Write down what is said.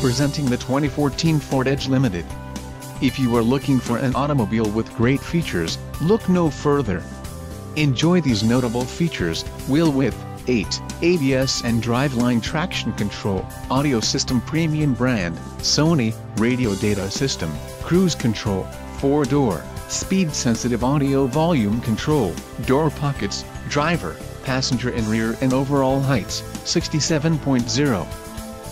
presenting the 2014 Ford Edge Limited. If you are looking for an automobile with great features, look no further. Enjoy these notable features: wheel width, 8, ABS and driveline traction control, audio system premium brand, Sony, radio data system, cruise control, 4-door, speed-sensitive audio volume control, door pockets, driver, passenger and rear and overall heights, 67.0.